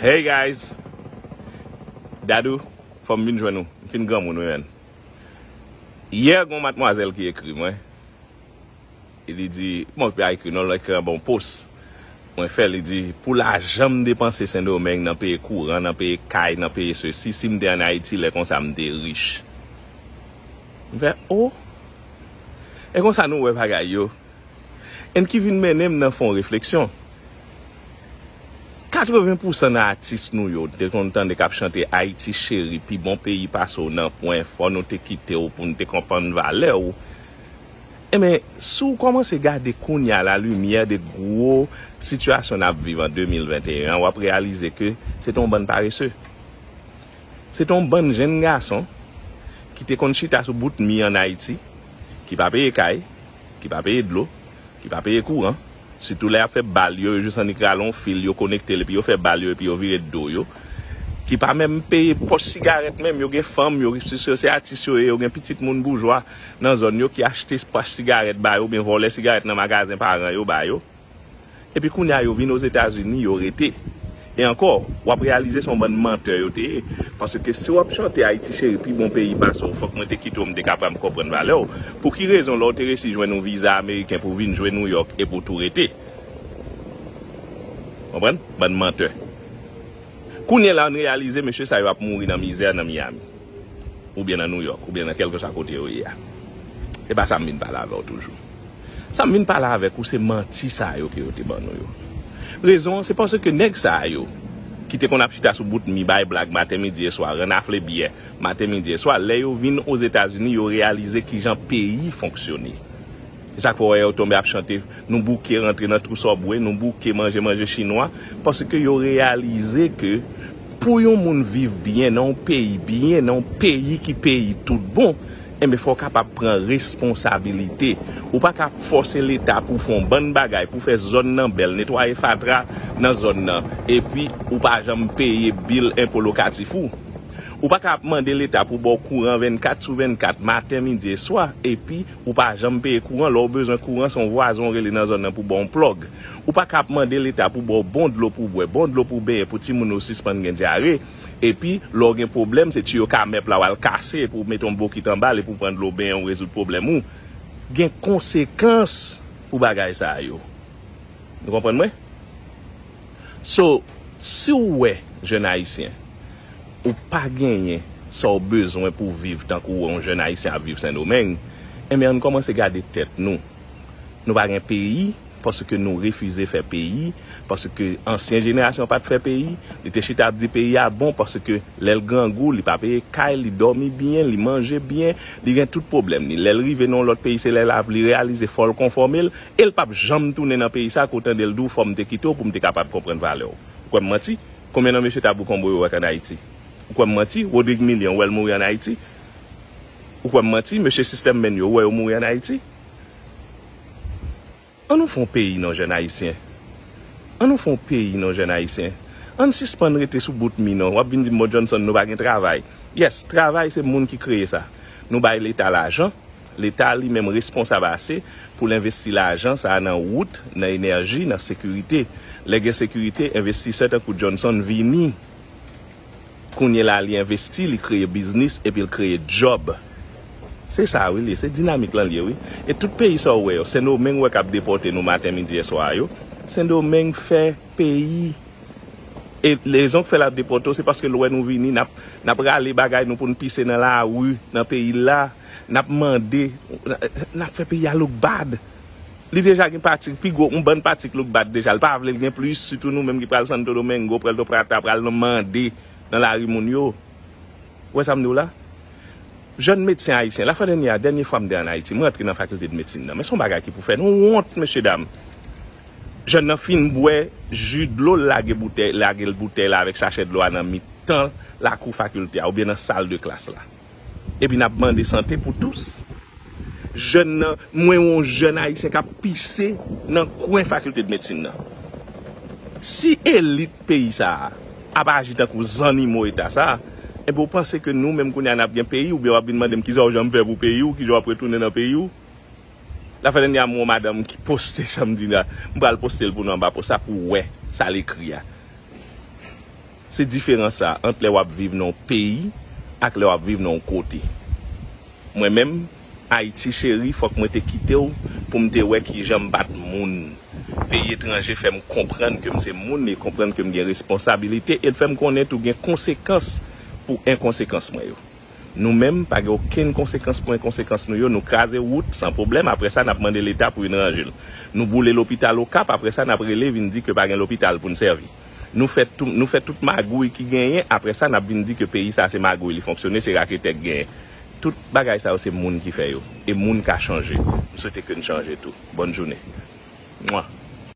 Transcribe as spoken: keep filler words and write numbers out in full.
Hey guys, Dadou, from Minjouanou, fin grand moun men. Hier, gon mademoiselle qui écrit moi. Il dit, mon père écrit non like un bon post. Moi fait il dit pour la jambe dépenser Saint-Domingue dans pays courant, dans pays caille, dans pays ceci, si me dé en Haïti, les comme ça me dé riche. Fait oh. Et comme ça nous ouais bagaille yo. En qui vient mener dans fond réflexion. quatre-vingts pour cent d'artistes nous yo dès qu'on entend cap chanter Haïti chéri puis bon pays passe nan point faut nous te quitter pour nous te comprendre valeur ou et mais sous comment se garder kounya la lumière de gros situation n'a vivre en deux mille vingt et un on va réaliser que c'est un bon paresseux. C'est un bon jeune garçon qui te kon chita sou bout mi en Haïti qui pas payer caille, qui pas payer de l'eau, qui pas payer courant. Surtout là, fait balio, juste en écralon fil, yo connecté, puis yo fait balio, puis yo viré d'eau, yo. Qui pas même payer pour cigarette, même, yo gen femme, yo, c'est artiste, yo gen petit moun bourgeois, dans zone, yo, qui achète pas cigarette, ba yo, bien voler cigarette dans magasin parent, yo, ba yo. Et puis, kounya yo vin aux États-Unis, yo rete. Et encore, ou ap réaliser son bon menteur, yo te. Parce que si ou ap chante Haïti, chéri, puis bon pays, passe, ou faut que te quitte, ou m'te capable de comprendre valeur. Pour qui raison, l'on te réussi jouen un visa américain pour venir jouer New York et pour tout rete. Comprenez? Bon menteur. Kounye la, on réalise, monsieur, ça va mourir dans misère, dans Miami. Ou bien dans New York, ou bien dans quelque chose à côté, ou ya. Et bah, ça m'vine pas là avec toujours. Ça m'vine pas là avec ou c'est menti ça, yo, qui yo te ban nou yo. Raison, c'est parce que nèg sa yo qui te kon ap chita sou bout mi bay blague matin midi et soir, renafle bien matin midi et soir, les yo vinn aux États-Unis, yo réaliser ki jan pays fonctionner. C'est ça qu'on yo tombe ap chanter, nous bouquer rentrer dans trou sobwe, nous bouquer manger manger chinois parce que yo réaliser que pour yon moun vivre bien dans pays bien dans pays qui pays tout bon, et mais faut capable prendre responsabilité ou pas capable forcer l'état pour faire bonne bagaille pour faire zone nan belle nettoyer fatra dans zone nan et puis ou pas jamais payer bill impôt locatif ou ou pas capable demander l'état pour bon courant vingt-quatre sur vingt-quatre matin midi et soir et puis ou pas jamais payer courant leur besoin courant son voisin relé dans zone nan pour bon plug ou pas capable demander l'état pour bon bon de l'eau pour boire bon de l'eau pour baigner pour ti moun ou suspend gen diarrhée. Et puis, l'or gen problème, c'est tu ka mep la wal kase pour mettre un bokit en bas et pour prendre l'eau bien, on résout le problème ou. Gen conséquence pour bagay sa yo. Vous comprenez? So, si ou est jeune haïtien, ou pas gagné son besoin pour vivre tant que un jeune haïtien à vivre Saint-Domingue, eh bien, on commence à garder tête nous. Nous pas un pays. Parce que nous refusons de faire pays, parce que l'ancienne génération n'a pas de faire pays, les téchitables du pays sont bon parce que les grands goûts, ils pas payé caille, ils dorment bien, ils mangent bien, ils ont tout problème. Les rives dans l'autre pays, c'est les laves, ils réalisent fol conformel, et le pape jamais tourner dans le pays, ça, côté de l'eau, forme de quito pour me capable de comprendre valeur. Pourquoi me mentir? Combien de monsieur Tabou Combo en Haïti? Pourquoi me mentir? Rodrigue Million, ou elle mourir en Haïti? Pourquoi me mentir? Monsieur Système Menyo, ou elle mourir en Haïti? On nous font pays non jeunes haïtiens. On nous font pays non jeunes haïtiens. On suspend rester sous bout de minon. On vient dire que Johnson nous pas de travail. Yes, travail c'est le monde qui crée ça. Nous bail l'état l'argent, l'état lui-même responsable assez pour l'investir l'argent ça dans route, dans énergie, dans sécurité. Les sécurité investisseurs tant que Johnson vini. Qu'on y là, il investit, il crée business et puis il crée job. C'est ça, oui, c'est dynamique, là, oui. Et tout pays, ça, oui, c'est nos mêmes qui ont déporté nos matins, midi et soir. C'est nos mêmes qui font pays. Et les gens qui font la déportation, c'est parce que l'ouest nous vini, n'a pas les bagages, nous pour nous pisser dans la rue, dans le pays là, n'a pas demandé, n'a fait pays à l'autre bad. Les déjà une partie, puis une bonne partie de l'autre bad déjà. Le pas avoir le plus, surtout nous, même qui parlons de Santo Domingo, pour le prata, pour le demander dans la rue, mon yo. Où est-ce que ça me dit là? Jeune médecin haïtien, la fois dernière, dernière fois en Haïti, moi rentre dans la faculté de médecine, mais son bagage qui pour faire, nous honte, messieurs dames. Jeune nan fin boue, jus de l'eau, lage bouteille, lage le bouteille avec sachet de l'eau dans mi-temps, la cour faculté, ou bien dans la salle de classe là. Et puis, n'a demandé santé pour tous. Jeune, moi, un jeune haïtien qui a pissé dans la faculté de médecine. Si élite pays ça, a pas agité pour les animaux et ça, et vous pensez que nous, même qu'on a bien pays, ou bien on a bien demandé qui j'aime faire pour pays, ou qui j'aime retourner dans le pays. La fin de l'année, mon madame qui poste samedi, je vais le poster pour nous en bas pour ça, pour ouais, ça l'écrit. C'est différent ça entre les wap vivre dans un pays et les wap vivre dans un côté. Moi-même, Haïti chéri, faut que je te quitte pour me dire que j'aime battre moun. Pays étranger fait me comprendre que c'est moun et comprendre que j'ai responsabilité et fait me connaître ou j'ai conséquences pour inconséquence moi. Nous-mêmes, pas aucune conséquence pour inconséquence nous, nous crasons route sans problème, après ça, nous demandons l'État pour une rangée. Nous boulons l'hôpital au cap, après ça, nous relève et nous dit que pas l'hôpital pour nous servir. Nous faisons tout, nous faisons toute magouille qui gagne, après ça, nous dit que pays ça c'est magouille, il fonctionne, c'est raquette qui gagne. Tout bagaille ça, c'est le monde qui fait. Et le monde qui a changé. Nous souhaitons que nous changions tout. Bonne journée. Mouah.